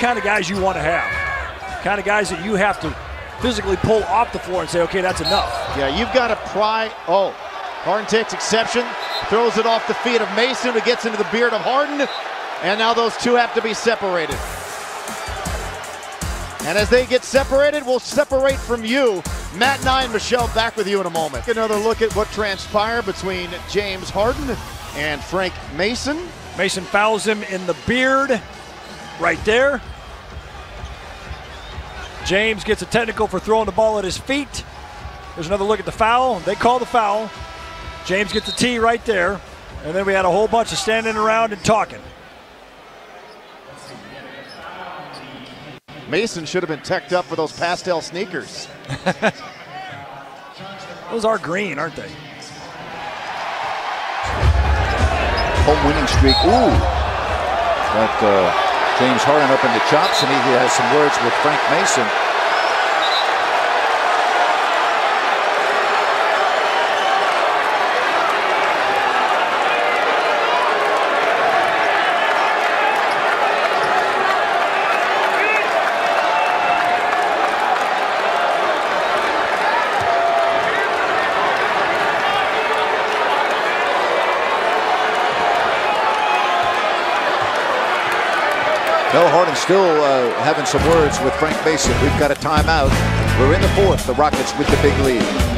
kind of guys you want to have, kind of guys that you have to physically pull off the floor and say, okay, that's enough. Yeah, you've got to pry. Oh, Harden takes exception, throws it off the feet of Mason, who gets into the beard of Harden, and now those two have to be separated. And as they get separated, we'll separate from you. Matt and I and Michelle back with you in a moment. Another look at what transpired between James Harden and Frank Mason. Mason fouls him in the beard right there. James gets a technical for throwing the ball at his feet. There's another look at the foul. They call the foul. James gets a tee right there. And then we had a whole bunch of standing around and talking. Mason should have been teched up for those pastel sneakers. Those are green, aren't they? Home winning streak. Ooh. Got James Harden up in the chops, and he has some words with Frank Mason. Well, Harden still having some words with Frank Mason. We've got a timeout. We're in the fourth. The Rockets with the big lead.